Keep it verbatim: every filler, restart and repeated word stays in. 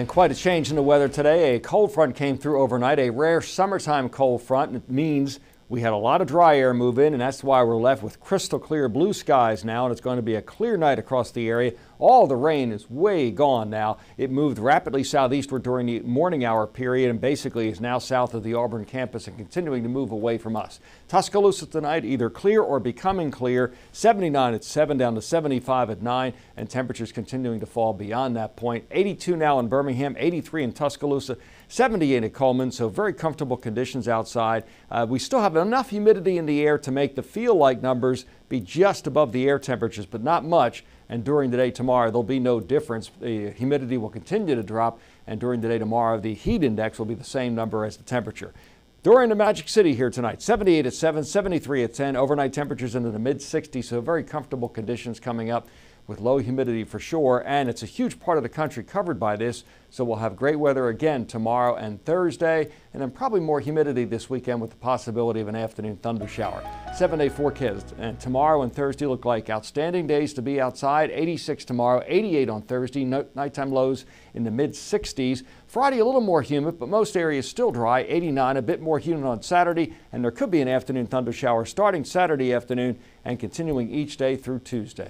And quite a change in the weather today. A cold front came through overnight. A rare summertime cold front. It means we had a lot of dry air move in, and that's why we're left with crystal clear blue skies now, and it's going to be a clear night across the area. All the rain is way gone now. It moved rapidly southeastward during the morning hour period and basically is now south of the Auburn campus and continuing to move away from us. Tuscaloosa tonight, either clear or becoming clear, seventy-nine at seven down to seventy-five at nine, and temperatures continuing to fall beyond that point. eighty-two now in Birmingham, eighty-three in Tuscaloosa, seventy-eight at Coleman, so very comfortable conditions outside. Uh, we still have enough humidity in the air to make the feel-like numbers be just above the air temperatures, but not much. And during the day tomorrow, there'll be no difference. The humidity will continue to drop, and during the day tomorrow, the heat index will be the same number as the temperature. During the Magic City here tonight, seventy-eight at seven, seventy-three at ten, overnight temperatures into the mid sixties, so very comfortable conditions coming up with low humidity for sure, and it's a huge part of the country covered by this, so we'll have great weather again tomorrow and Thursday, and then probably more humidity this weekend with the possibility of an afternoon thunder shower. Seven-day forecast, and tomorrow and Thursday look like outstanding days to be outside. eighty-six tomorrow, eighty-eight on Thursday, nighttime lows in the mid sixties. Friday a little more humid, but most areas still dry, eighty-nine, a bit more humid on Saturday, and there could be an afternoon thunder shower starting Saturday afternoon and continuing each day through Tuesday.